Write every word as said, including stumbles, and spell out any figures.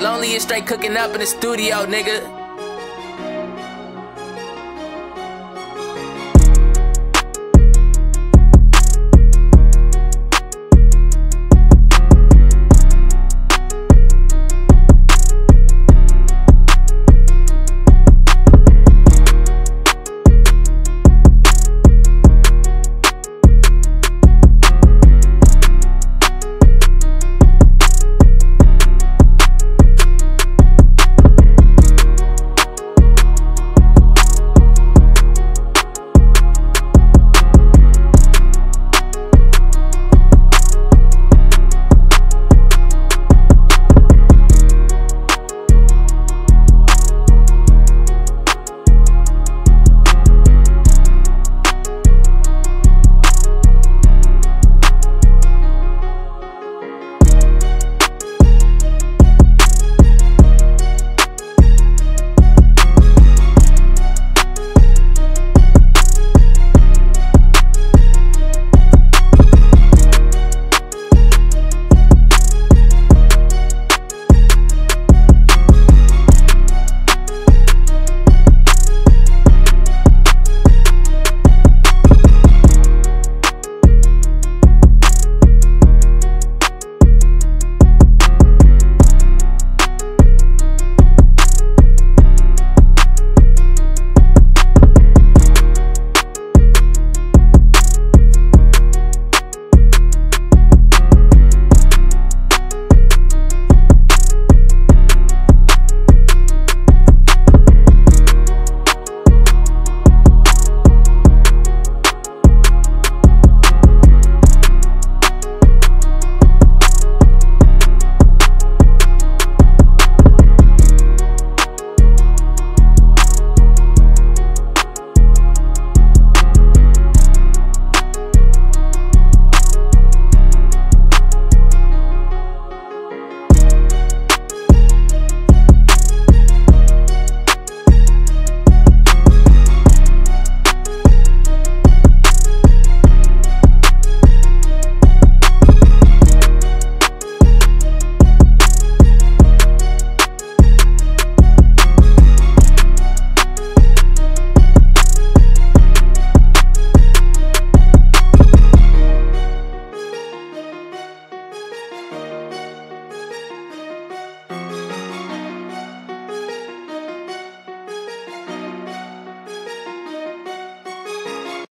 Lonely and straight cooking up in the studio, nigga.